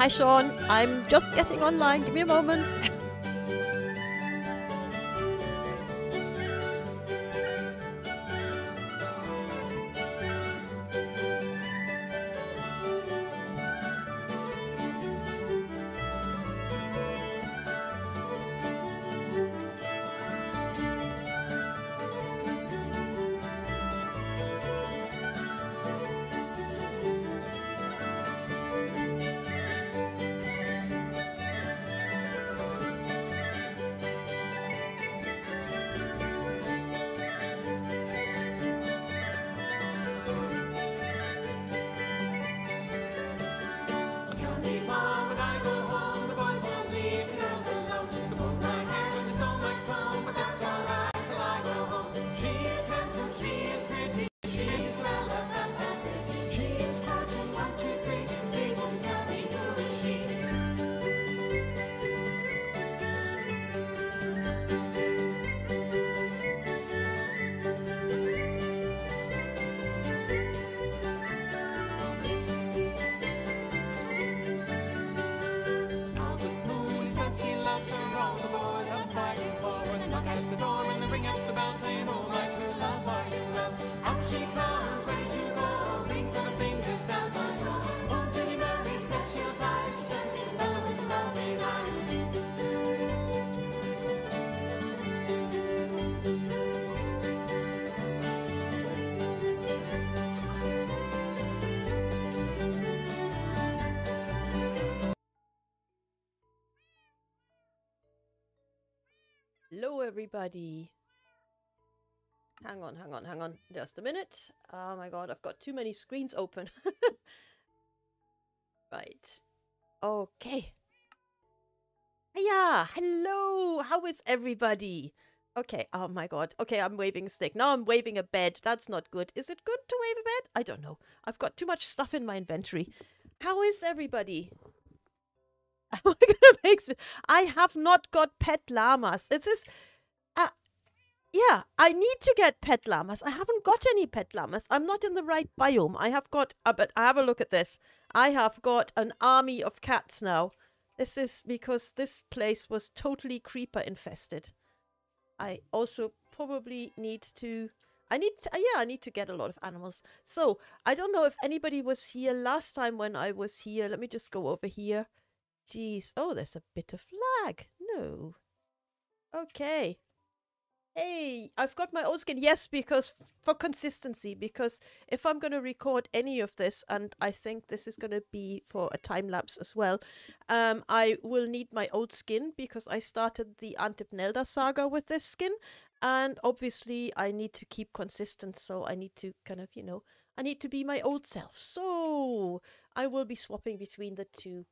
Hi, Sean. I'm just getting online. Give me a moment. Hello everybody. Hang on just a minute. Oh my god, I've got too many screens open. Right. Okay. Yeah, hello. How is everybody? Okay. Oh my god. Okay, I'm waving a stick. Now I'm waving a bed. That's not good. Is it good to wave a bed? I don't know. I've got too much stuff in my inventory. How is everybody? I have not got pet llamas. It's this, yeah, I need to get pet llamas. I haven't got any pet llamas. I'm not in the right biome. I have got, but have a look at this. I have got an army of cats now. This is because this place was totally creeper infested. I also probably need to, yeah, I need to get a lot of animals. So I don't know if anybody was here last time when I was here. Let me just go over here. Jeez. Oh, there's a bit of lag. No. Okay. Hey, I've got my own skin. Yes, because for consistency, because if I'm going to record any of this, and I think this is going to be for a time lapse as well, I will need my old skin because I started the Aunt Dipnelda saga with this skin. And obviously I need to keep consistent. So I need to kind of, you know, I need to be my old self. So I will be swapping between the two.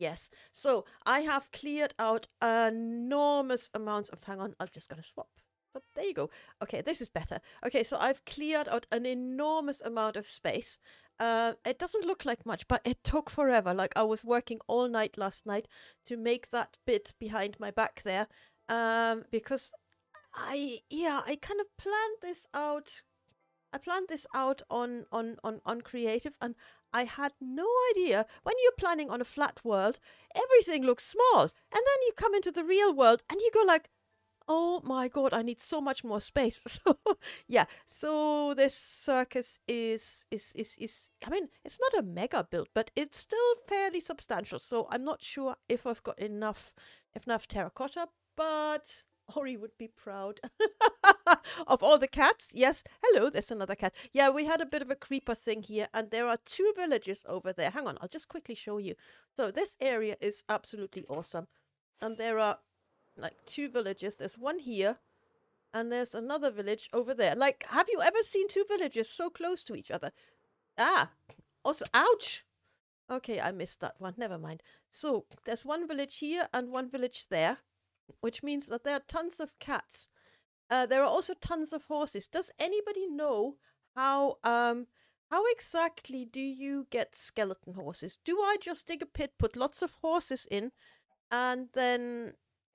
Yes, so I have cleared out enormous amounts of, hang on, I'm just going to swap. So there you go. Okay, this is better. Okay, so I've cleared out an enormous amount of space. It doesn't look like much, but it took forever. Like I was working all night last night to make that bit behind my back there. Because I kind of planned this out. I planned this out on creative, and I had no idea. When you're planning on a flat world, everything looks small. And then you come into the real world and you go like, oh my god, I need so much more space. So yeah, so this circus is I mean, it's not a mega build, but it's still fairly substantial. So I'm not sure if I've got enough terracotta, but Ori would be proud of all the cats. Yes. Hello, there's another cat. Yeah, we had a bit of a creeper thing here, and there are two villages over there. Hang on, I'll just quickly show you. So this area is absolutely awesome. And there are like two villages. There's one here and there's another village over there. Like, have you ever seen two villages so close to each other? Ah, also, ouch. Okay, I missed that one. Never mind. So there's one village here and one village there, which means that there are tons of cats. There are also tons of horses. Does anybody know how exactly do you get skeleton horses? Do I just dig a pit, put lots of horses in, and then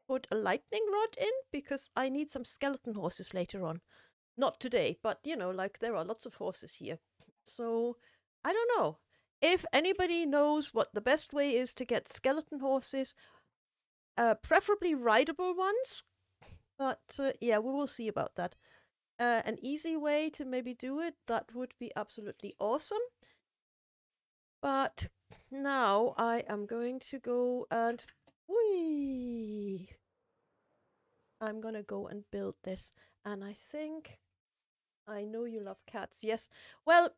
put a lightning rod in? Because I need some skeleton horses later on. Not today, but you know, like there are lots of horses here. So I don't know. If anybody knows what the best way is to get skeleton horses, preferably rideable ones, but yeah, we will see about that. An easy way to maybe do it, that would be absolutely awesome. But now I am going to go and... Whee! I'm going to go and build this. And I think... I know you love cats. Yes. Well,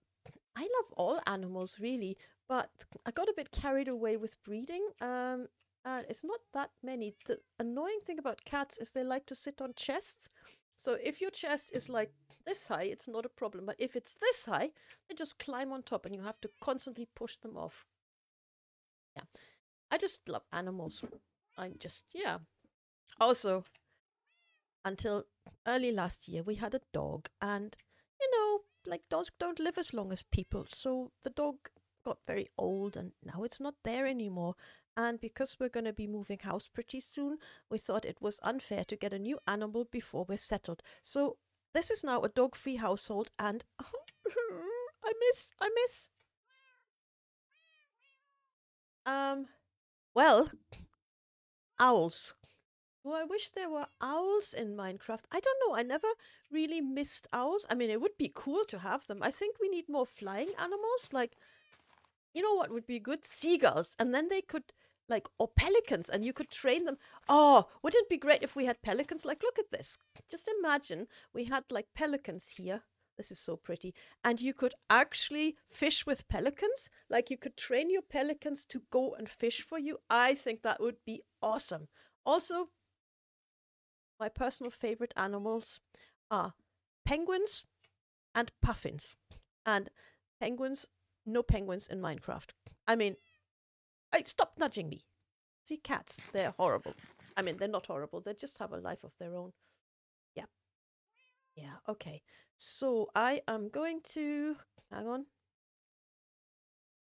I love all animals, really. But I got a bit carried away with breeding. It's not that many. The annoying thing about cats is they like to sit on chests. So if your chest is like this high, it's not a problem. But if it's this high, they just climb on top and you have to constantly push them off. Yeah. I just love animals. I'm just, yeah. Also, until early last year, we had a dog. And, you know, like dogs don't live as long as people. So the dog got very old and now it's not there anymore. And because we're going to be moving house pretty soon, we thought it was unfair to get a new animal before we're settled. So this is now a dog-free household and... I miss. Well, owls. Well, I wish there were owls in Minecraft. I don't know. I never really missed owls. I mean, it would be cool to have them. I think we need more flying animals. Like, you know what would be good? Seagulls. And then they could... Like, or pelicans, and you could train them. Oh, wouldn't it be great if we had pelicans? Like, look at this. Just imagine we had, like, pelicans here. This is so pretty. And you could actually fish with pelicans. Like, you could train your pelicans to go and fish for you. I think that would be awesome. Also, my personal favorite animals are penguins and puffins. And penguins, no penguins in Minecraft. I mean... Stop nudging me. See, cats, they're horrible. I mean, they're not horrible. They just have a life of their own. Yeah. Yeah, okay. So I am going to... Hang on.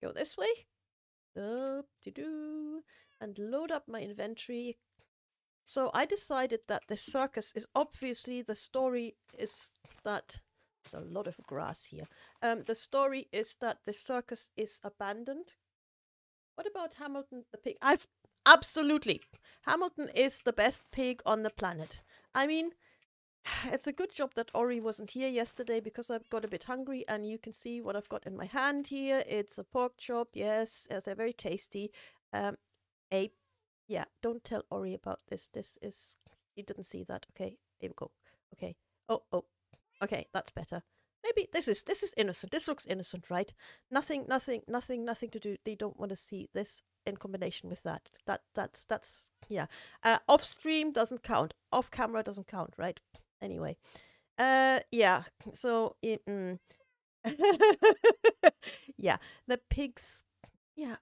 Go this way. Up to do. And load up my inventory. So I decided that the circus is obviously... The story is that... There's a lot of grass here. The story is that the circus is abandoned. What about Hamilton the pig? Absolutely. Hamilton is the best pig on the planet. I mean, it's a good job that Ori wasn't here yesterday because I got a bit hungry and you can see what I've got in my hand here. It's a pork chop. Yes, they're very tasty. Yeah, don't tell Ori about this. This is, you didn't see that. Okay, here we go. Okay. Oh, okay, that's better. Maybe this is innocent. This looks innocent, right? Nothing to do. They don't want to see this in combination with that. That's yeah. Off stream doesn't count. Off camera doesn't count, right? Anyway, yeah. So yeah, the pigs. Yeah.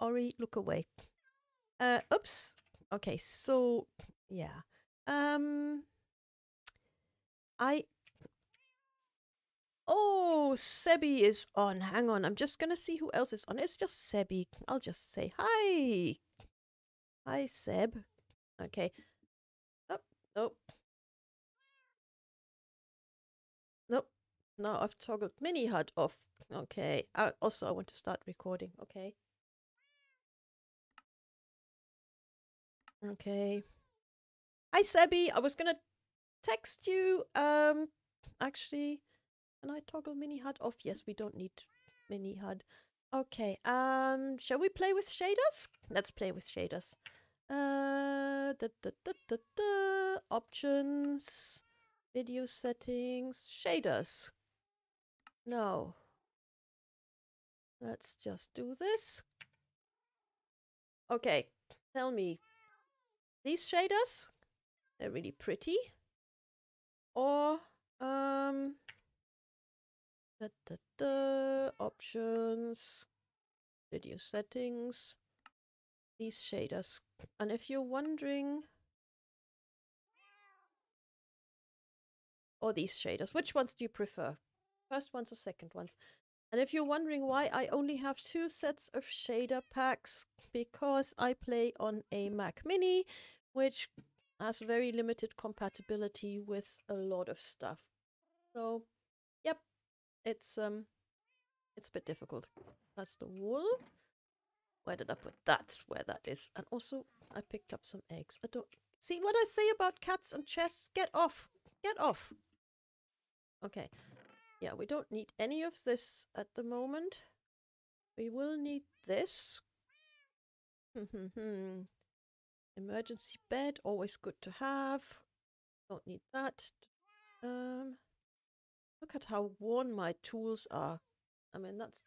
Ori, look away. Oops. Okay. So yeah. Oh, Sebby is on. Hang on. I'm just going to see who else is on. It's just Sebby. I'll just say hi. Hi, Seb. Okay. Oh, nope. Nope. Now I've toggled mini HUD off. Okay. I want to start recording. Okay. Okay. Hi, Sebby. I was going to text you. Actually, can I toggle mini HUD off? Yes, we don't need mini HUD. Okay. Shall we play with shaders? Let's play with shaders. Options, video settings, shaders. No. Let's just do this. Okay. Tell me, these shaders, they're really pretty. Or, options, video settings, these shaders. And if you're wondering, or these shaders, which ones do you prefer? First ones or second ones? And if you're wondering why I only have 2 sets of shader packs, because I play on a Mac Mini, which has very limited compatibility with a lot of stuff. So, yep, it's It's a bit difficult. That's the wool. Where did I put that? That's where that is. And also, I picked up some eggs. I don't... See what I say about cats and chests? Get off! Get off! Okay. Yeah, we don't need any of this at the moment. We will need this. Emergency bed, always good to have. Don't need that. Look at how worn my tools are. I mean, that's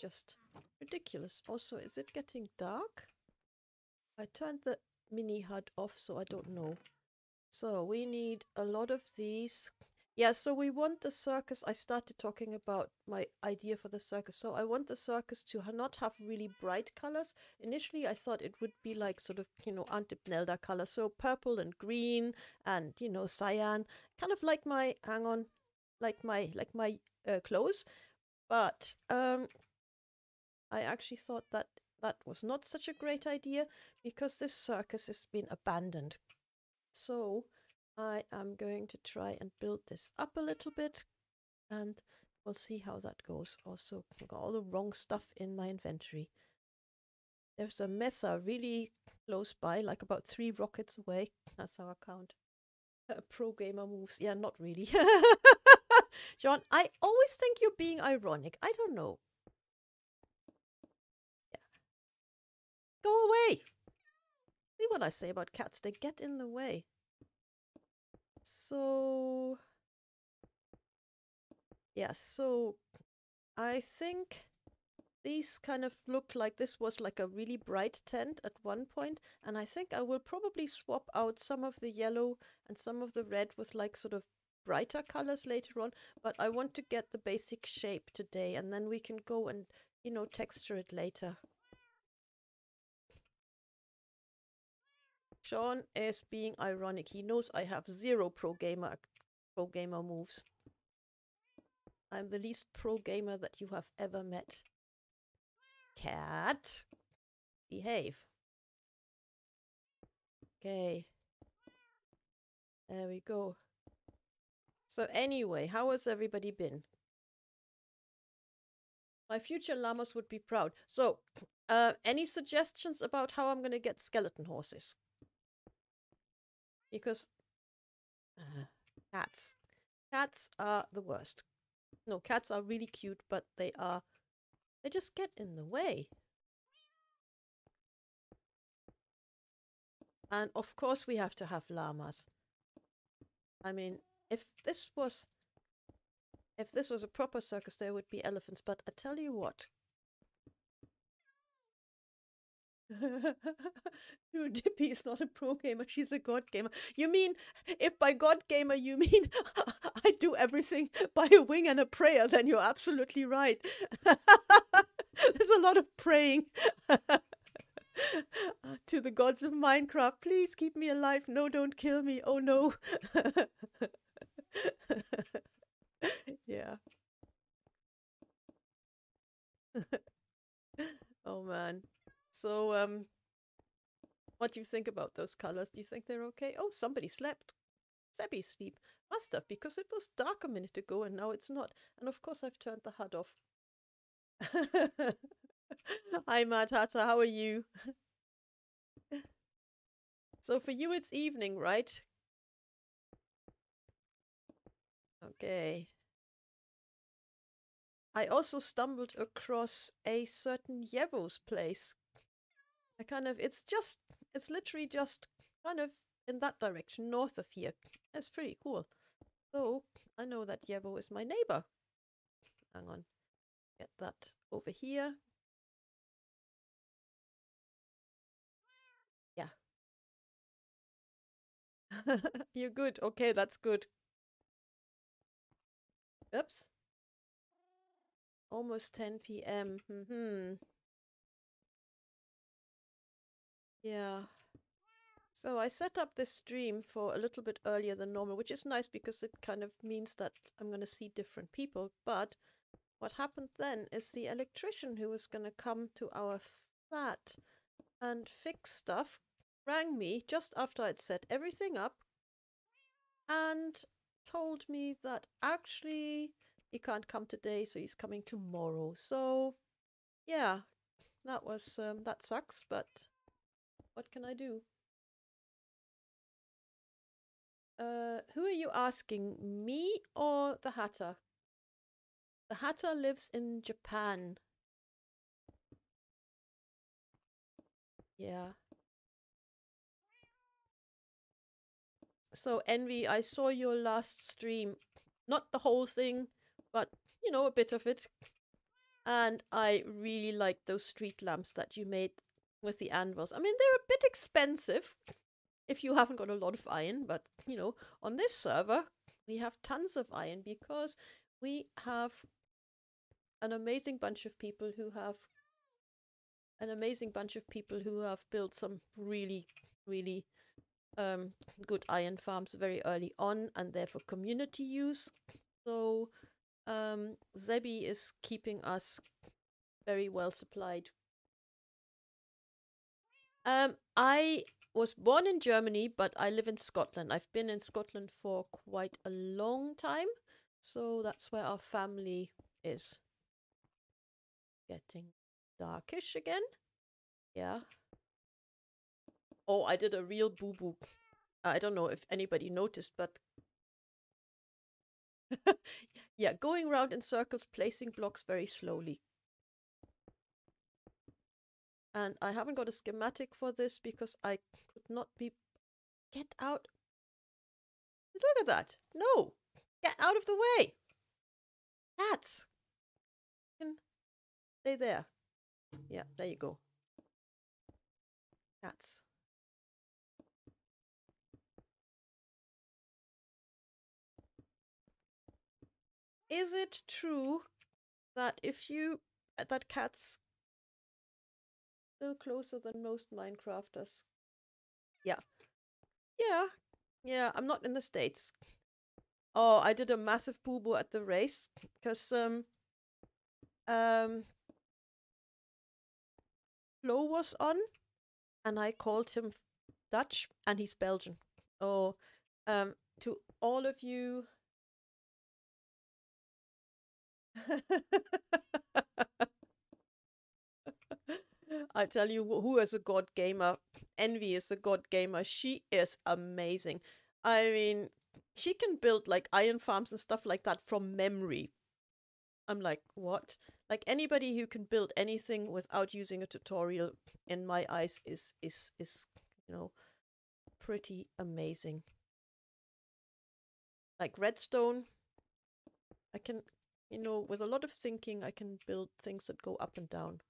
just ridiculous. Also, is it getting dark? I turned the mini HUD off, so I don't know. So we need a lot of these. Yeah, so we want the circus. I started talking about my idea for the circus. So I want the circus to not have really bright colors. Initially, I thought it would be like sort of, you know, Aunt Dipnelda color. So purple and green and, you know, cyan. Kind of like my, hang on, like my clothes. But I actually thought that that was not such a great idea because this circus has been abandoned. So... I am going to try and build this up a little bit and we'll see how that goes. Also, I've got all the wrong stuff in my inventory. There's a mesa really close by, like about 3 rockets away. That's how I count. Pro gamer moves. Yeah, not really. John, I always think you're being ironic. I don't know. Yeah. Go away. See what I say about cats. They get in the way. So, yeah, so I think these kind of look like this was like a really bright tent at one point, and I think I will probably swap out some of the yellow and some of the red with like sort of brighter colors later on, but I want to get the basic shape today, and then we can go and, you know, texture it later. Sean is being ironic. He knows I have 0 pro gamer moves. I'm the least pro gamer that you have ever met. Cat, behave. Okay. There we go. So anyway, how has everybody been? My future llamas would be proud. So, any suggestions about how I'm going to get skeleton horses? Because cats are the worst. No, cats are really cute, but they just get in the way. And of course we have to have llamas. I mean, if this was a proper circus, there would be elephants, but I tell you what. No, Dippy is not a pro gamer, she's a god gamer. You mean, if by god gamer you mean I do everything by a wing and a prayer, then you're absolutely right. There's a lot of praying to the gods of Minecraft. Please keep me alive. No, don't kill me. Oh no. Yeah. Oh man. So, what do you think about those colors? Do you think they're okay? Oh, somebody slept. Sebby sleep. Must have, because it was dark a minute ago and now it's not. And of course I've turned the HUD off. Hi, Mad Hatter, how are you? So for you it's evening, right? Okay. I also stumbled across a certain Yebo's place. I kind of, it's literally just kind of in that direction, north of here. That's pretty cool. So I know that Yebo is my neighbor. Hang on, get that over here. Yeah. You're good. Okay, that's good. Oops. Almost 10 PM. Yeah, so I set up this stream for a little bit earlier than normal, which is nice because it kind of means that I'm going to see different people. But what happened then is the electrician who was going to come to our flat and fix stuff rang me just after I'd set everything up and told me that actually He can't come today, so he's coming tomorrow. So, yeah, that was that sucks, but what can I do? Who are you asking, me or the Hatter? The Hatter lives in Japan. Yeah. So, Envy, I saw your last stream. Not the whole thing, but, you know, a bit of it. And I really liked those street lamps that you made with the anvils. I mean, they're a bit expensive if you haven't got a lot of iron, but, you know, on this server, we have tons of iron because we have an amazing bunch of people who have built some really, really good iron farms very early on, and they're for community use. So Sebby is keeping us very well supplied. I was born in Germany, but I live in Scotland. I've been in Scotland for quite a long time, so that's where our family is. Getting darkish again. Yeah. Oh, I did a real boo-boo. I don't know if anybody noticed, but... yeah, going around in circles, placing blocks very slowly. And I haven't got a schematic for this because I could not be... Get out! Look at that! No! Get out of the way! Cats! Stay there. Yeah, there you go. Cats. Is it true that if you... that cats... still closer than most Minecrafters? Yeah. Yeah. Yeah, I'm not in the States. Oh, I did a massive boo-boo at the race because Flo was on and I called him Dutch and he's Belgian. Oh, to all of you. I tell you, who is a god gamer? Envy is a god gamer. She is amazing. I mean, she can build like iron farms and stuff like that from memory. I'm like, what? Like anybody who can build anything without using a tutorial, in my eyes, is you know, pretty amazing. Like redstone, I can, you know, with a lot of thinking, I can build things that go up and down.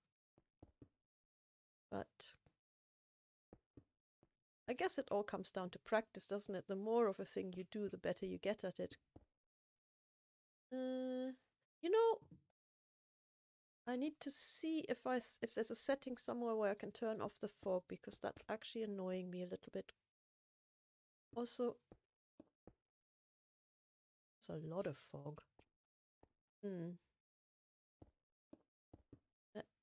But I guess it all comes down to practice, doesn't it? The more of a thing you do, the better you get at it. You know, I need to see if there's a setting somewhere where I can turn off the fog, because that's actually annoying me a little bit. Also, it's a lot of fog. Let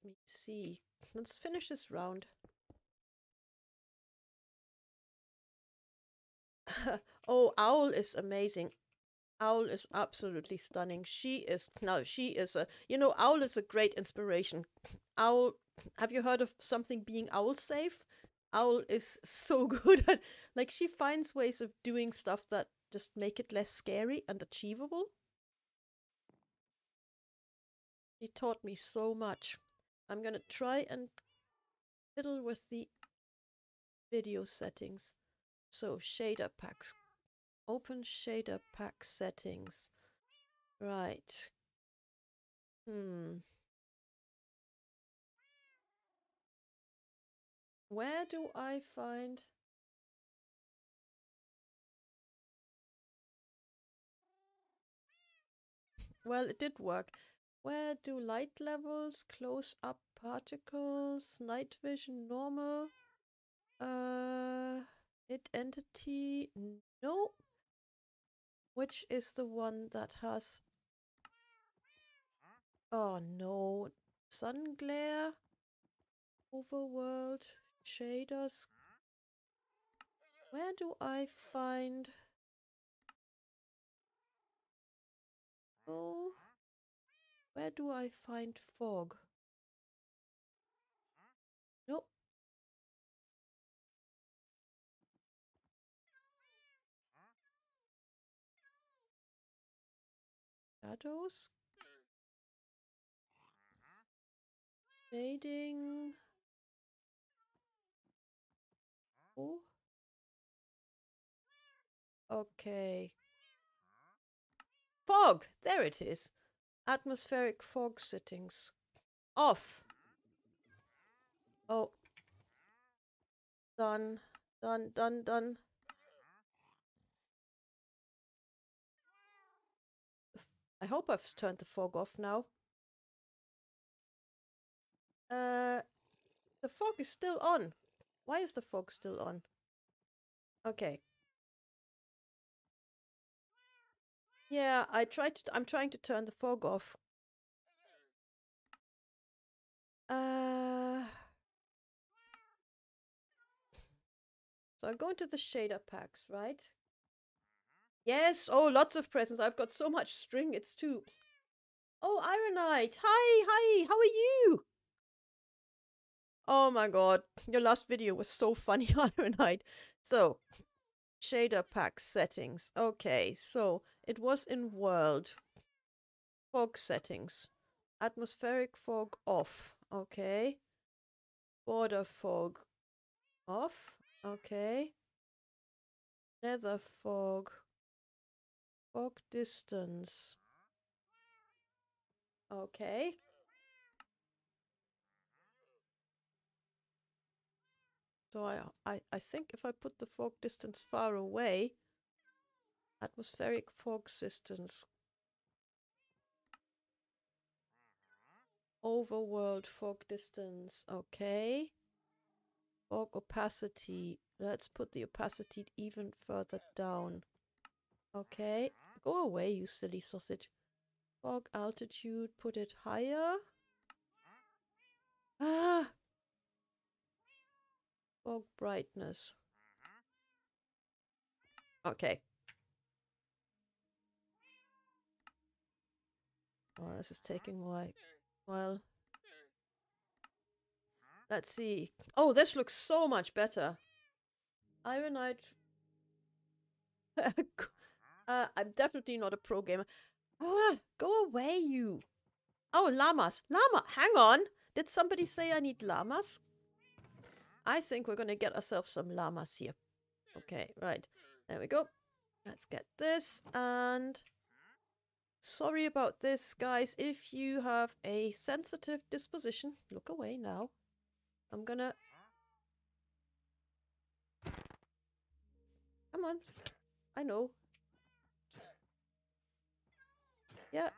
me see. Let's finish this round. Oh, Owl is amazing. Owl is absolutely stunning. She is, now she is a, you know, Owl is a great inspiration. Owl, have you heard of something being owl safe? Owl is so good at, like, she finds ways of doing stuff that just make it less scary and achievable. She taught me so much. I'm gonna try and fiddle with the video settings. So shader packs. Open shader pack settings. Right. Where do I find... Well, it did work. Where do light levels, close up particles, night vision, normal, it entity, no. Which is the one that has... Oh no. Sun glare. Overworld. Shaders. Where do I find... Oh. Where do I find fog? Nope. Shadows? Fading. Oh. Okay. Fog! There it is. Atmospheric fog settings. Off. Oh. Done. Done, done, done. I hope I've turned the fog off now. The fog is still on. Why is the fog still on? Okay. Yeah, I'm trying to turn the fog off. So I'm going to the shader packs, right? Yes! Oh, lots of presents. I've got so much string. It's too... Oh, Ironite! Hi! Hi! How are you? Oh my god. Your last video was so funny, Ironite. So... shader pack settings. Okay, so it was in world. Fog settings. Atmospheric fog off. Okay. Border fog off. Okay. Nether fog. Fog distance. Okay. So I think if I put the fog distance far away, atmospheric fog distance, overworld fog distance, okay, fog opacity, let's put the opacity even further down, okay, go away you silly sausage, fog altitude, put it higher, ah! Fog brightness. Okay. Oh, this is taking a while. Well, let's see. Oh, this looks so much better. Ironite. I'm definitely not a pro gamer. Ah, go away, you. Oh, llamas. Llama. Hang on. Did somebody say I need llamas? I think we're going to get ourselves some llamas here. Okay, right. There we go. Let's get this. And sorry about this, guys. If you have a sensitive disposition, look away now. I'm going to... Come on. I know. Yeah.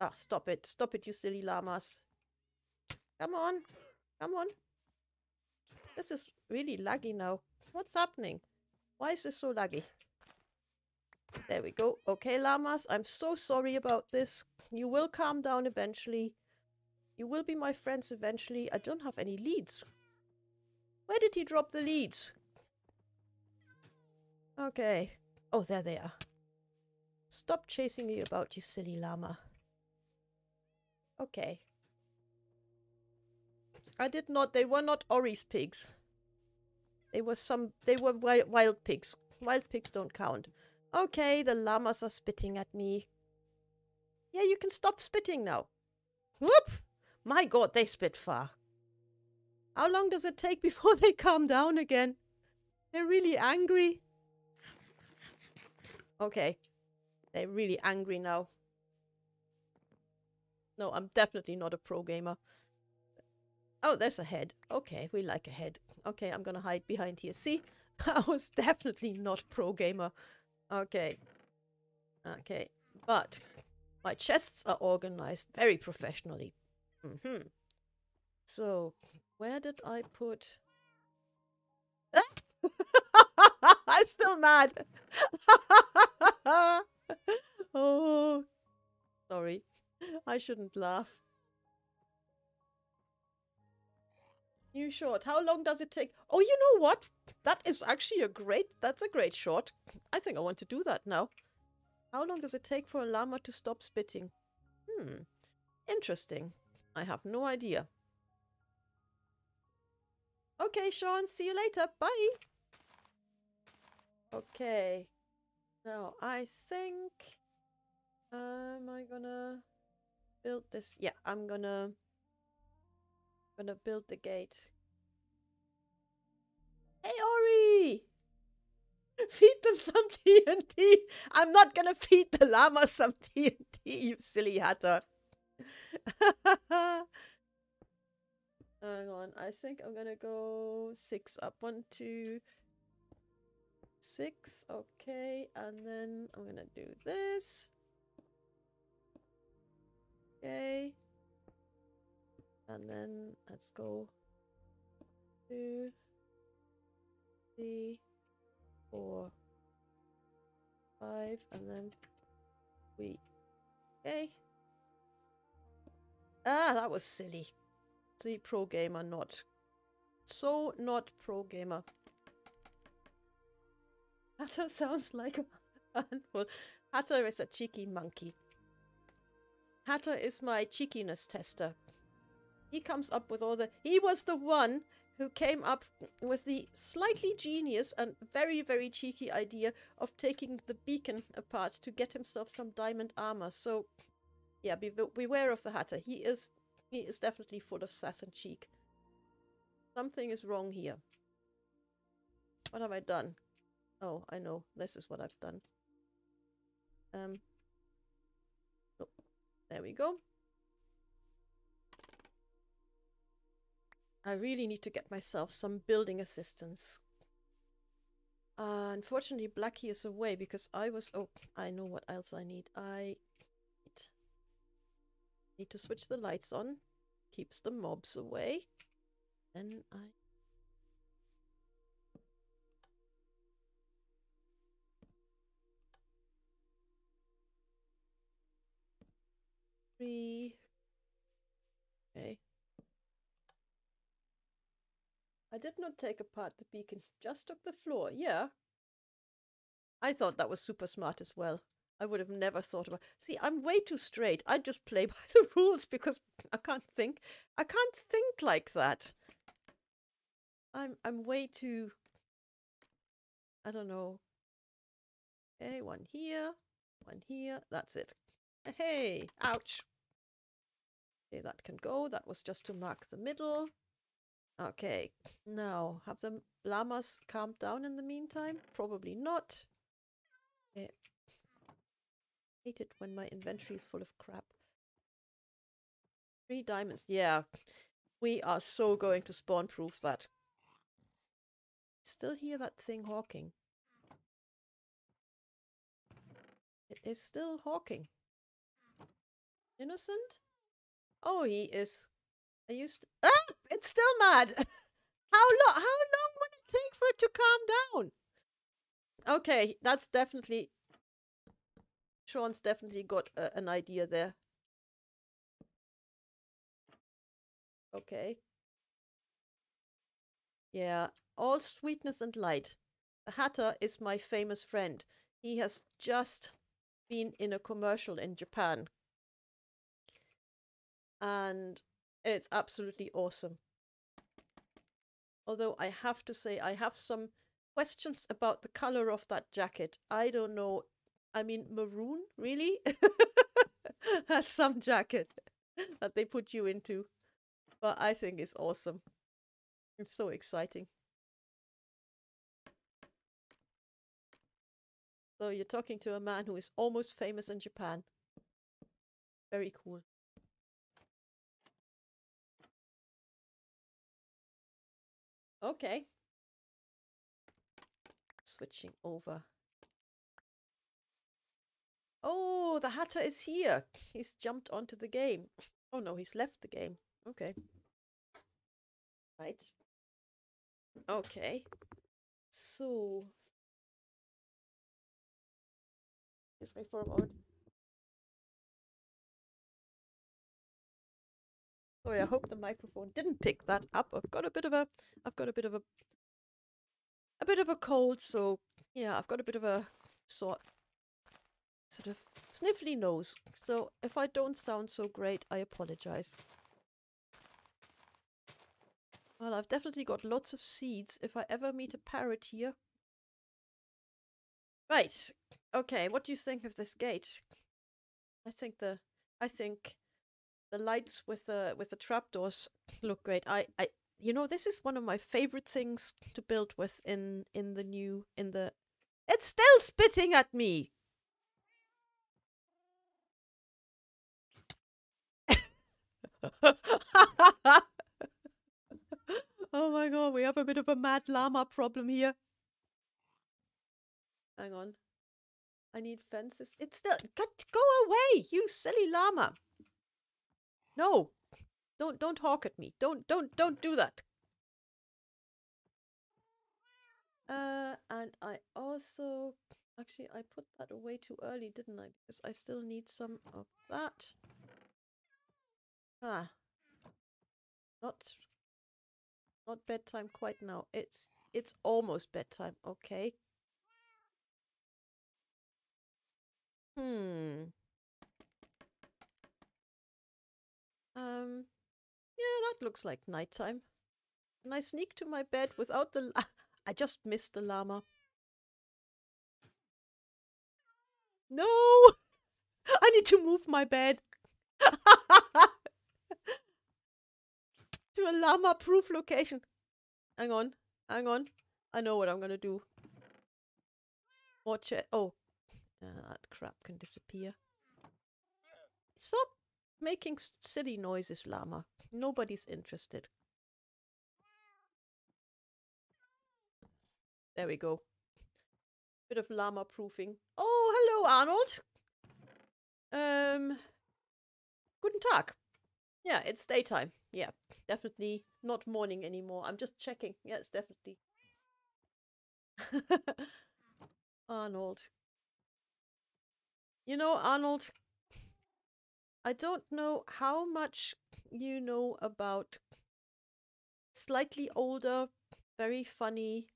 Ah, stop it. Stop it, you silly llamas. Come on. Come on. This is really laggy now. What's happening? Why is this so laggy? There we go. Okay, llamas. I'm so sorry about this. You will calm down eventually. You will be my friends eventually. I don't have any leads. Where did he drop the leads? Okay. Oh, there they are. Stop chasing me about, you silly llama. Okay. I did not. They were not Ori's pigs. They were some. They were wild pigs. Wild pigs don't count. Okay, the llamas are spitting at me. Yeah, you can stop spitting now. Whoop! My god, they spit far. How long does it take before they calm down again? They're really angry. Okay. They're really angry now. No, I'm definitely not a pro gamer. Oh, there's a head. Okay, we like a head. Okay, I'm gonna hide behind here. See? I was definitely not pro gamer. Okay. Okay. But my chests are organized very professionally. Mm-hmm. So, where did I put... Ah! I'm still mad! Oh, sorry. I shouldn't laugh. New short. How long does it take? Oh, you know what? That is actually a great... That's a great short. I think I want to do that now. How long does it take for a llama to stop spitting? Hmm. Interesting. I have no idea. Okay, Sean, see you later. Bye. Okay. Now, I think... am I gonna build this? Yeah, I'm gonna build the gate. Hey, Ori! Feed them some TNT. I'm not gonna feed the llama some TNT, you silly hatter. Hang on, I think I'm gonna go 6 up. 1, 2, 6. Okay, and then I'm gonna do this. Okay, and then let's go 2, 3, 4, 5, and then we. Okay. Ah, that was silly. 3 pro gamer, not so not pro gamer. Hatter sounds like a handful. Hatter is a cheeky monkey. Hatter is my cheekiness tester. He comes up with all the... He was the one who came up with the slightly genius and very, very cheeky idea of taking the beacon apart to get himself some diamond armor. So, yeah, beware of the Hatter. He is definitely full of sass and cheek. Something is wrong here. What have I done? Oh, I know. This is what I've done. Oh, there we go. I really need to get myself some building assistance. Unfortunately, Blackie is away because I was... Oh, I know what else I need. I need to switch the lights on. Keeps the mobs away. Then I... Okay. I did not take apart the beacon, just took the floor. Yeah. I thought that was super smart as well. I would have never thought about it. See, I'm way too straight. I just play by the rules because I can't think. I can't think like that. I'm way too... I don't know. Okay, one here, that's it. Hey, ouch. Okay, that can go. That was just to mark the middle. Okay, now, have the llamas calmed down in the meantime? Probably not. Okay. I hate it when my inventory is full of crap. 3 diamonds. Yeah, we are so going to spawn proof that. Still hear that thing hawking. It is still hawking. Innocent? Oh, he is. I used... Ah! It's still mad! How long would it take for it to calm down? Okay, that's definitely... Sean's definitely got an idea there. Okay. Yeah, all sweetness and light. The Hatter is my famous friend. He has just been in a commercial in Japan. And it's absolutely awesome. Although I have to say, I have some questions about the color of that jacket. I don't know. I mean, maroon, really? That's some jacket that they put you into. But I think it's awesome. It's so exciting. So you're talking to a man who is almost famous in Japan. Very cool. Okay. Switching over. Oh, the Hatter is here. He's jumped onto the game. Oh no, he's left the game. Okay. Right. Okay. So. Just wait for a moment. Sorry, I hope the microphone didn't pick that up. I've got a bit of a cold, so yeah, I've got a bit of a sore sort of sniffly nose. So if I don't sound so great, I apologize. Well, I've definitely got lots of seeds if I ever meet a parrot here. Right. Okay, what do you think of this gate? I think the lights with the trapdoors look great. I you know, this is one of my favorite things to build with in the It's still spitting at me. Oh my god, we have a bit of a mad llama problem here. Hang on. I need fences. It's still... Go away, you silly llama. No. Don't hawk at me. Don't do that. And I also... Actually, I put that away too early, didn't I? Because I still need some of that. Ah. Not bedtime quite now. It's almost bedtime. Okay. Yeah, that looks like nighttime. Can I sneak to my bed without the... I just missed the llama. No! I need to move my bed. To a llama-proof location. Hang on. I know what I'm gonna do. Watch it. Oh. That crap can disappear. Stop making silly noises, llama. Nobody's interested. There we go. Bit of llama proofing. Oh, hello, Arnold. Guten Tag. Yeah, it's daytime. Yeah, definitely not morning anymore. I'm just checking. Yeah, it's definitely Arnold. You know, Arnold, I don't know how much you know about slightly older, very funny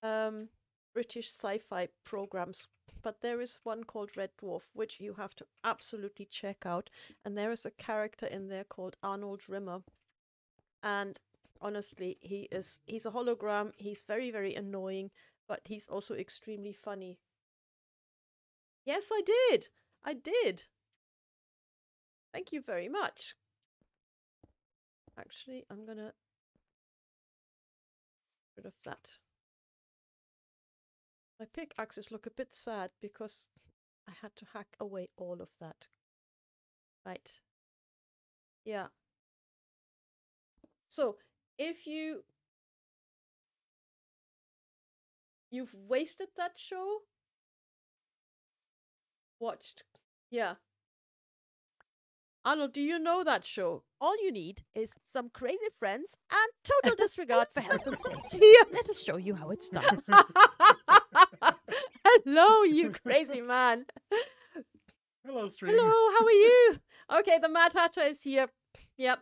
British sci-fi programs, but there is one called Red Dwarf, which you have to absolutely check out. And there is a character in there called Arnold Rimmer. And honestly, he's a hologram. He's very, very annoying, but he's also extremely funny. Yes, I did. I did. Thank you very much. Actually, I'm going to get rid of that. My pickaxes look a bit sad because I had to hack away all of that. Right. Yeah. So, if you've wasted that show, watched. Yeah. Arnold, do you know that show? All you need is some crazy friends and total disregard for health and safety. Let us show you how it's done. Hello, you crazy man. Hello, stream. Hello, how are you? Okay, the Mad Hatter is here. Yep.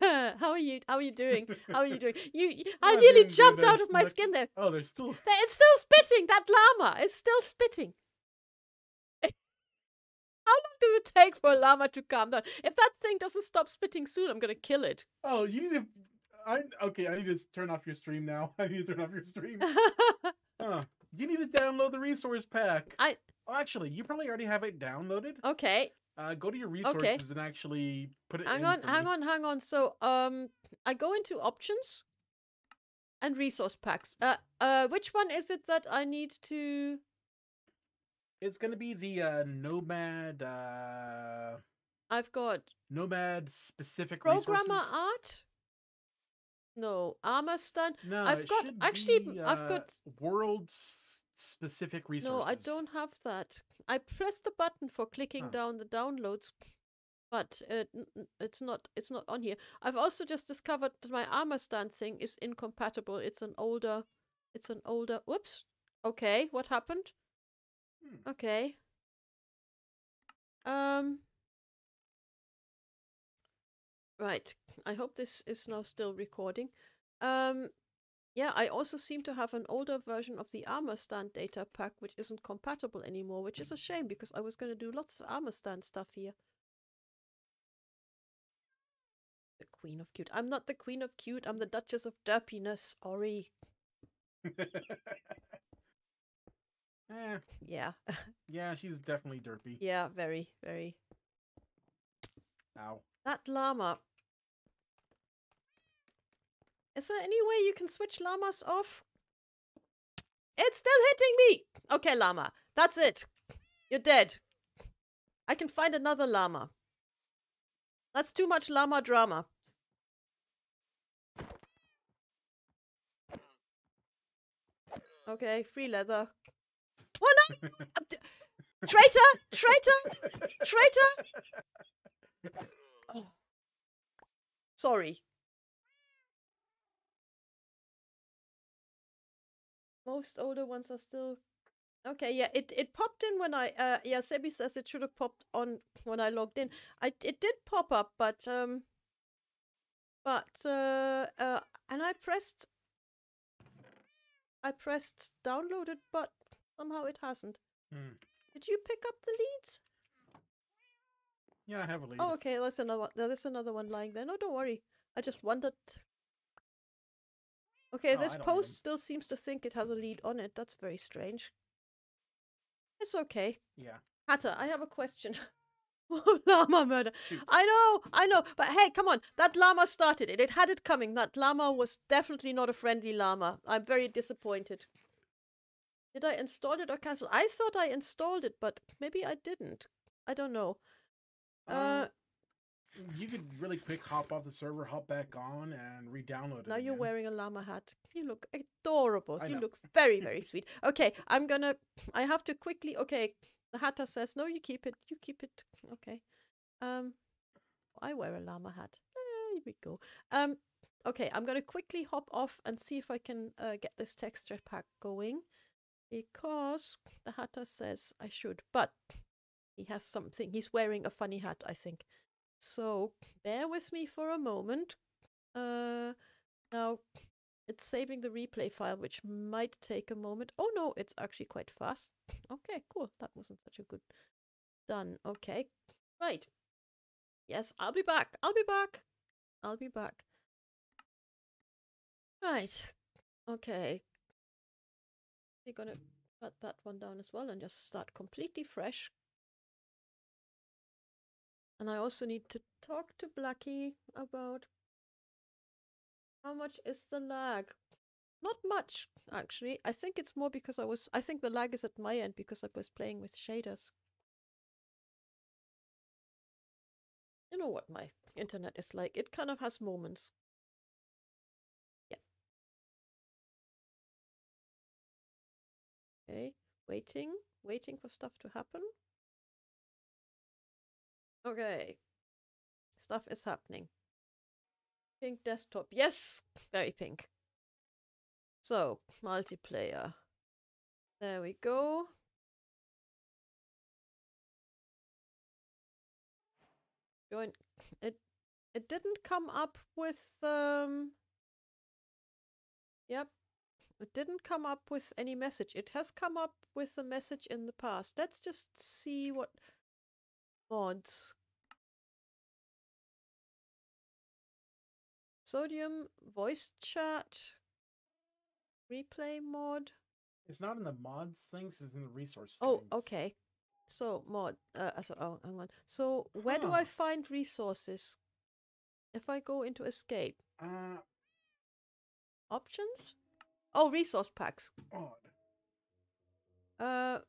How are you doing? I nearly jumped out of my skin there. Oh, there's still... It's still spitting. That llama is still spitting. How long does it take for a llama to calm down? If that thing doesn't stop spitting soon, I'm gonna kill it. Oh, you need to... Okay, I need to turn off your stream now. I need to turn off your stream. You need to download the resource pack. Oh, actually, you probably already have it downloaded. Okay. Go to your resources and actually put it in. Hang on. So, I go into options and resource packs. Which one is it that I need to... It's going to be the Nomad... I've got... Nomad-specific resources. Programmer Art? No. Armastan? No, I've got... Actually, I've got... World-specific resources. No, I don't have that. I pressed the button for clicking down the downloads, but it's not on here. I've also just discovered that my Armastan thing is incompatible. It's an older... Whoops. Okay, what happened? Okay. Right. I hope this is now still recording. Yeah, I also seem to have an older version of the armor stand data pack, which isn't compatible anymore, which is a shame because I was going to do lots of armor stand stuff here. The Queen of Cute. I'm not the Queen of Cute. I'm the Duchess of Derpiness, Ori. Yeah. Yeah, she's definitely derpy. Yeah, very, very. Ow. That llama. Is there any way you can switch llamas off? It's still hitting me! Okay, llama. That's it. You're dead. I can find another llama. That's too much llama drama. Okay, free leather. Oh, no! Traitor! Traitor! Traitor! Oh. Sorry. Most older ones are still... Okay, yeah, it popped in when I... yeah, Sebby says it should have popped on when I logged in. It did pop up, but... and I pressed downloaded, but somehow it hasn't. Hmm. Did you pick up the leads? Yeah, I have a lead. Oh, okay, there's another one. There's another one lying there. No, don't worry. I just wondered... Okay, this post still seems to think it has a lead on it. That's very strange. It's okay. Yeah. Hatter, I have a question. Llama murder. Shoot. I know. But hey, come on. That llama started it. It had it coming. That llama was definitely not a friendly llama. I'm very disappointed. Did I install it or cancel? I thought I installed it, but maybe I didn't. I don't know. You could really quick hop off the server, hop back on, and re-download it. Now you're wearing a llama hat. You look adorable. You look very, very sweet. Okay, I'm gonna... I have to quickly... Okay, the Hatter says, no, you keep it. You keep it. Okay. I wear a llama hat. Here we go. Okay, I'm gonna quickly hop off and see if I can get this texture pack going. Because the Hatter says I should. But he has something. He's wearing a funny hat, I think. So bear with me for a moment. Now it's saving the replay file, which might take a moment. Oh no, it's actually quite fast. Okay, cool. That wasn't such a good done. Okay, right. Yes, I'll be back. I'll be back. I'll be back. Right. Okay. We're gonna shut that one down as well and just start completely fresh. And I also need to talk to Blackie about how much is the lag. Not much, actually. I think it's more because I think the lag is at my end because I was playing with shaders. You know what my internet is like. It kind of has moments. Yeah. Okay, waiting for stuff to happen. Okay, stuff is happening. Pink desktop, yes, very pink. So, multiplayer. There we go. Join. It didn't come up with Yep, it didn't come up with any message. It has come up with a message in the past. Let's just see what. Mods. Sodium, voice chat, replay mod. It's not in the mods things, it's in the resource things. Oh, okay. So mod hang on. So where do I find resources? If I go into escape. Options? Oh, resource packs. Odd.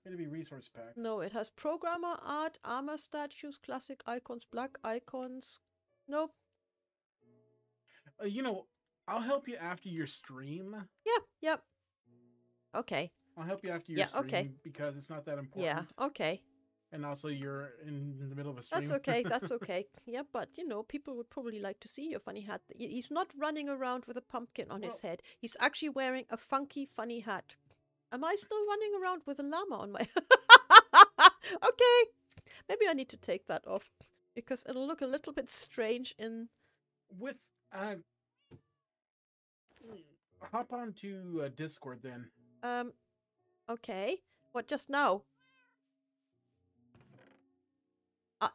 It'll be resource packs. No, it has programmer, art, armor statues, classic icons, black icons. Nope. You know, I'll help you after your stream. Yeah, yep. Okay. I'll help you after your stream because it's not that important. Yeah, okay. And also you're in the middle of a stream. That's okay, that's okay. Yeah, but you know, people would probably like to see your funny hat. He's not running around with a pumpkin on his head. He's actually wearing a funky, funny hat. Am I still running around with a llama on my... Okay. Maybe I need to take that off because it'll look a little bit strange in... With... Hop on to Discord then. Okay. What, just now?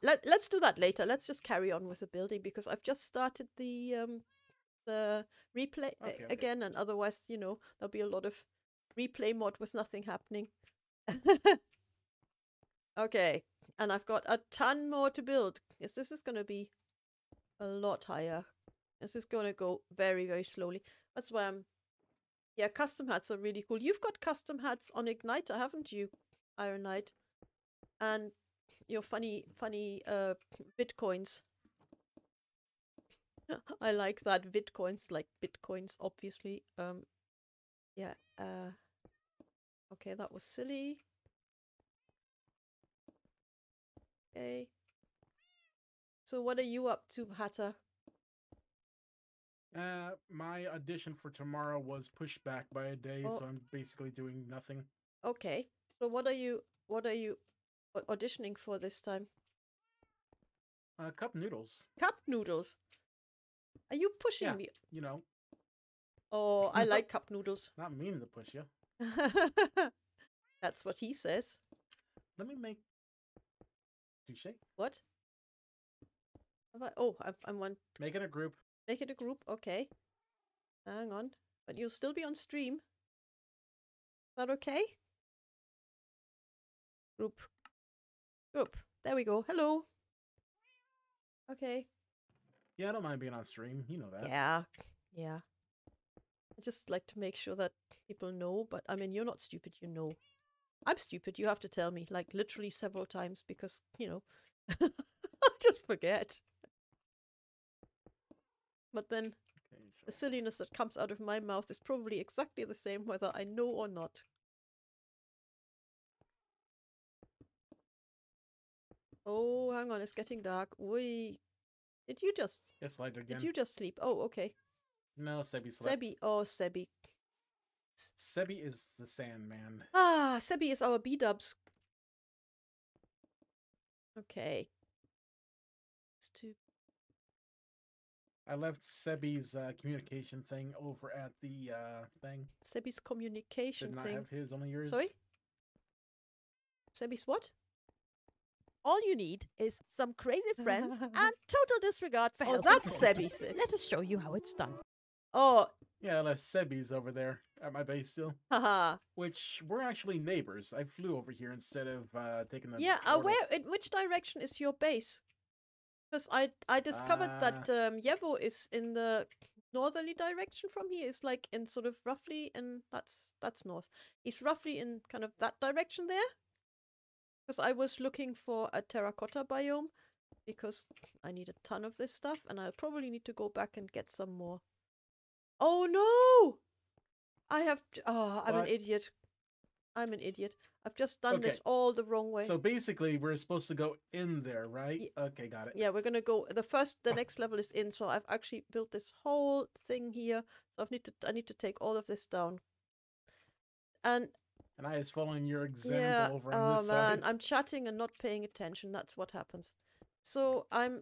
Let's do that later. Let's just carry on with the building because I've just started the replay again, and otherwise, you know, there'll be a lot of replay mod with nothing happening. Okay, and I've got a ton more to build. Yes, this is going to be a lot higher. This is going to go very, very slowly. That's why I'm... Yeah, custom hats are really cool. You've got custom hats on Igniter, haven't you, Ironite? And your funny bitcoins. I like that. Bitcoins, like bitcoins, obviously. Yeah. Okay, that was silly. Okay. So what are you up to, Hatter? My audition for tomorrow was pushed back by a day, so I'm basically doing nothing. Okay. So what are you auditioning for this time? Cup noodles. Cup noodles. Are you pushing me? You know. Oh, I like cup noodles. Not meaning to push you. That's what he says. Let me make touche. What? Oh, I'm one. Make it a group. Make it a group, okay. Hang on. But you'll still be on stream. Is that okay? Group. Group. There we go. Hello. Okay. Yeah, I don't mind being on stream. You know that. Yeah. Yeah. I just like to make sure that people know, but I mean, you're not stupid, you know. I'm stupid. You have to tell me, like, literally several times because, you know, I just forget. But then the silliness that comes out of my mouth is probably exactly the same whether I know or not. Oh, hang on, it's getting dark. Wait, did you just... It's light again. Did you just sleep? Oh, okay. No, Sebby slept. Sebby, oh, Sebby. Sebby is the Sandman. Ah, Sebby is our B-dubs. Okay. It's too... I left Sebby's communication thing over at the thing. Sebby's communication thing. Did not have his, only yours. Sorry? Sebby's what? All you need is some crazy friends and total disregard for health. Oh, that's Sebby's. Let us show you how it's done. Oh. Yeah, I left Sebby's over there at my base still. Haha. Which, we're actually neighbors. I flew over here instead of taking the... Yeah, where? In which direction is your base? Because I discovered that Yebo is in the northerly direction from here. It's like in sort of roughly in that's north. He's roughly in kind of that direction there. Because I was looking for a terracotta biome because I need a ton of this stuff and I'll probably need to go back and get some more. Oh no! I have I'm an idiot. I'm an idiot. I've just done this all the wrong way. So basically, we're supposed to go in there, right? Yeah. Okay, got it. Yeah, we're going to go... The next level is in, so I've actually built this whole thing here. So I need to take all of this down. And I was following your example over on this side. Oh, man, I'm chatting and not paying attention. That's what happens. So I'm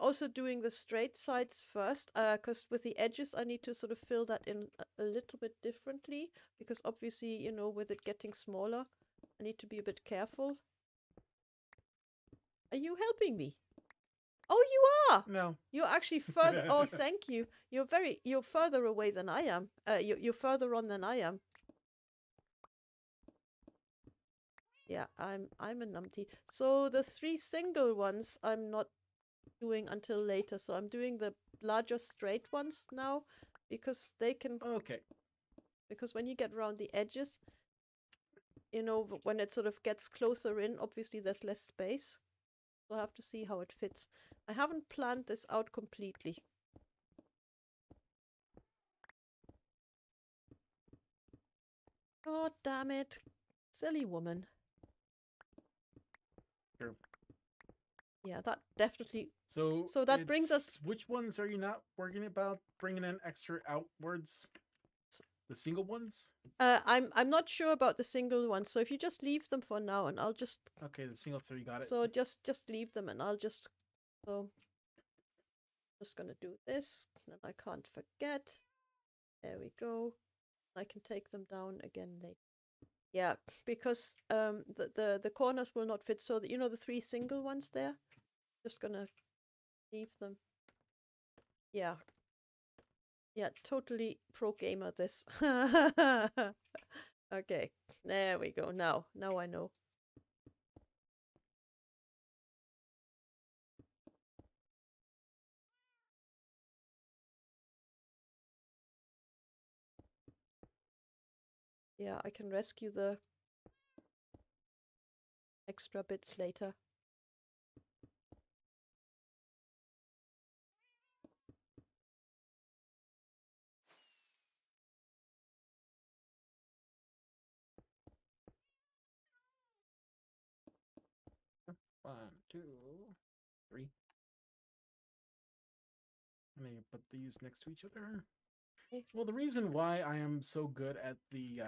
also doing the straight sides first because with the edges I need to sort of fill that in a little bit differently because obviously, you know, with it getting smaller, I need to be a bit careful. Are you helping me? Oh, you are. No, you're actually further. Oh, thank you. You're further away than I am. You're further on than I am. Yeah, I'm a numpty. So the three single ones I'm not doing until later. So I'm doing the larger straight ones now because they can... Okay. Because when you get around the edges, you know, when it sort of gets closer in, obviously there's less space. We'll have to see how it fits. I haven't planned this out completely. Oh, damn it. Silly woman. Sure. Yeah, that definitely. So that brings us. Which ones are you not worrying about bringing in extra outwards? The single ones? I'm not sure about the single ones. So if you just leave them for now, and I'll just. Okay, the single three, got it. So just leave them, and I'll just. So. Just gonna do this, and I can't forget. There we go. I can take them down again later. Yeah, because the corners will not fit. So, you know, the three single ones there? Just gonna leave them. Yeah. Yeah, totally pro gamer this. Okay, there we go. Now I know. Yeah, I can rescue the extra bits later. One, two, three. I'm gonna put these next to each other. Well, the reason why I am so good at the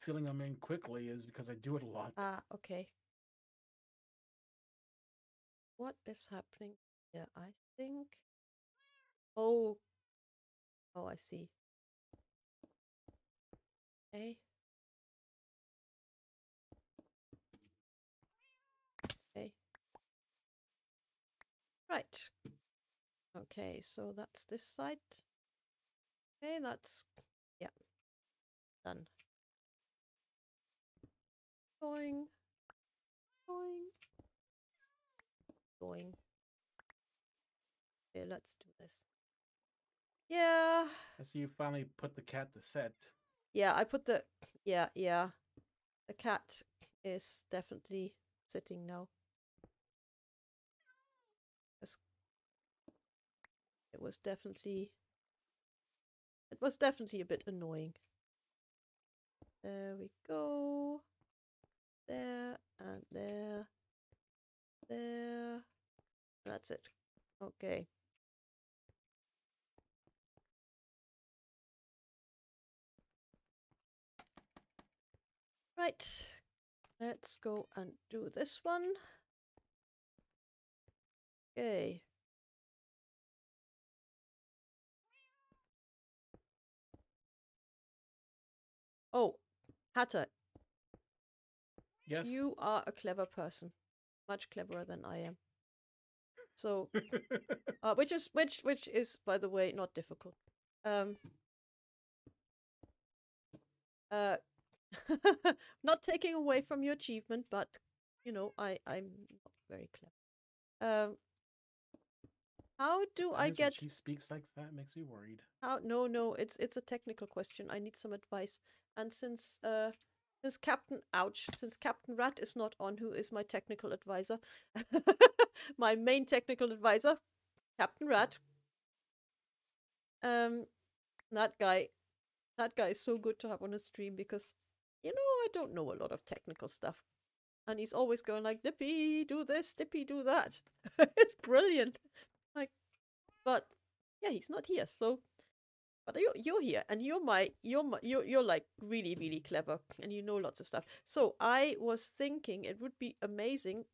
filling them in quickly is because I do it a lot. Ah, okay. What is happening here? I think. Oh, I see. Okay. Okay. Right. Okay, so that's this side. Okay, that's, yeah, done. Going, going, going. Okay, let's do this. Yeah. I see you finally put the cat to set. Yeah, I put the, yeah. The cat is definitely sitting now. It was definitely a bit annoying. There we go. There and there. There. That's it. Okay. Right. Let's go and do this one. Okay. Oh, Hatter. Yes. You are a clever person, much cleverer than I am. So, which is, by the way, not difficult. Not taking away from your achievement, but you know, I'm not very clever. How do I get? She speaks like that makes me worried. How? No, it's a technical question. I need some advice. And since Captain Rat is not on, who is my technical advisor, my main technical advisor, Captain Rat. That guy is so good to have on a stream because, you know, I don't know a lot of technical stuff, and he's always going like, Dippy, do this, Dippy, do that. It's brilliant. Like, but yeah, he's not here, so. But you're here, and you're like really clever, and you know lots of stuff. So I was thinking it would be amazing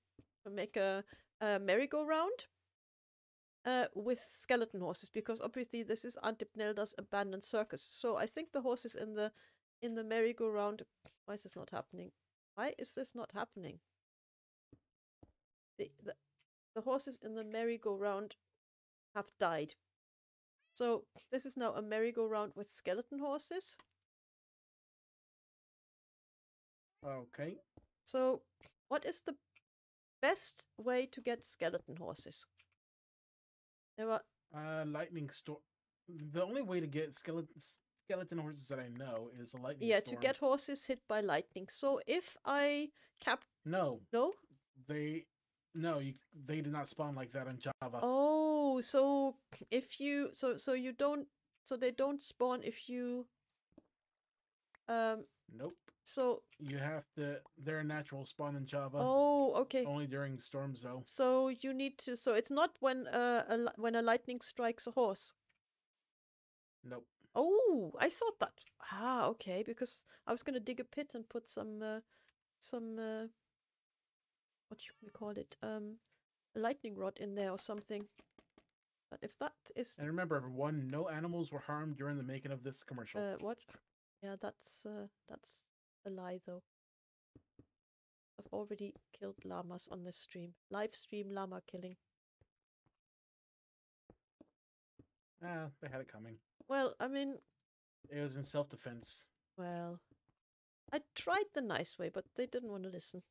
to make a merry-go-round with skeleton horses, because obviously this is Aunt Dipnelda's abandoned circus. So I think the horses in the merry-go-round. Why is this not happening? Why is this not happening? The horses in the merry-go-round have died. So this is now a merry-go-round with skeleton horses. Okay. So what is the best way to get skeleton horses? There are... lightning storm. The only way to get skeleton horses that I know is a lightning storm. Yeah, to get horses hit by lightning. So if I cap... No. No? They do not spawn like that in Java. Oh, so if you so they don't spawn if you Nope. So you have to they're a natural spawn in Java. Oh, okay. Only during storms though. So you need to it's not when a lightning strikes a horse. Nope. Oh, I thought that. Ah, okay, because I was going to dig a pit and put some what should we call it? A lightning rod in there or something. But if that is... And remember, everyone, no animals were harmed during the making of this commercial. What? Yeah, that's a lie, though. I've already killed llamas on this stream. Live stream llama killing. Ah, they had it coming. Well, I mean... It was in self-defense. Well, I tried the nice way, but they didn't want to listen.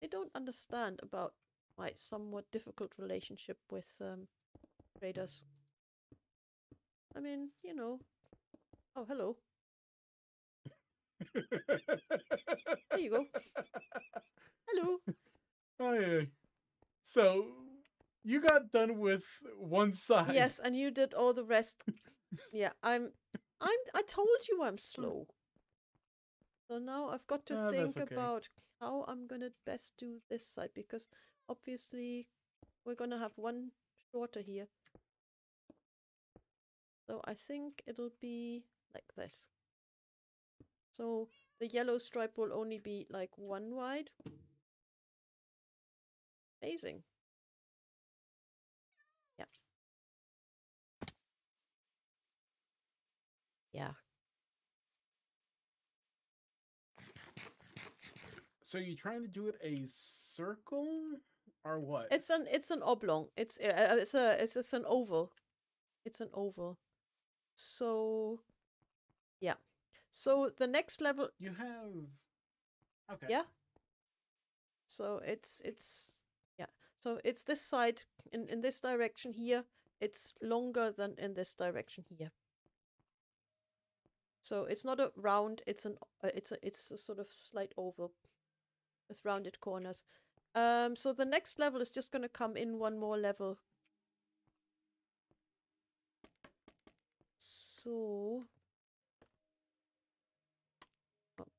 They don't understand about my somewhat difficult relationship with traders. I mean, you know. Oh, hello. There you go. Hello. Oh, yeah. So, you got done with one side. Yes, and you did all the rest. Yeah, I told you I'm slow. So now I've got to think about how I'm going to best do this side, because obviously we're going to have one shorter here. So I think it'll be like this. So the yellow stripe will only be like one wide. Amazing. Yeah. Yeah. So you're trying to do it a circle or what? It's an oblong. It's an oval. It's an oval. So yeah. So the next level you have, okay, yeah, so it's yeah, so it's this side in this direction here, it's longer than in this direction here, so it's not a round, it's a sort of slight oval with rounded corners. So the next level is just going to come in one more level. So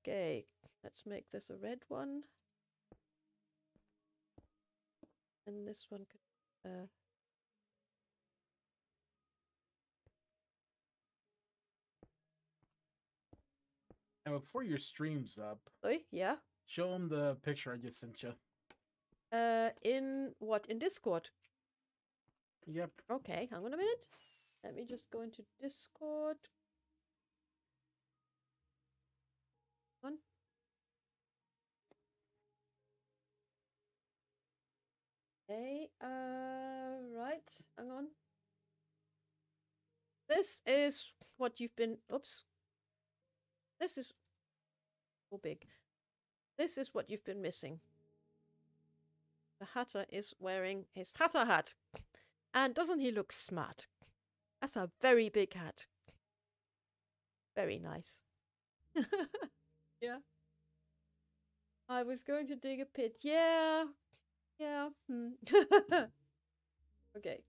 okay, let's make this a red one, and this one could Now, before your stream's up, sorry, yeah, show them the picture I just sent you. In what? In Discord? Yep. Okay, hang on a minute. Let me just go into Discord. One. Okay, right, hang on. This is what you've been, oops. This is so big. This is what you've been missing. The Hatter is wearing his Hatter hat. And doesn't he look smart? That's a very big hat. Very nice. Yeah. I was going to dig a pit. Yeah. Yeah. Okay.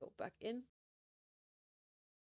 Go back in.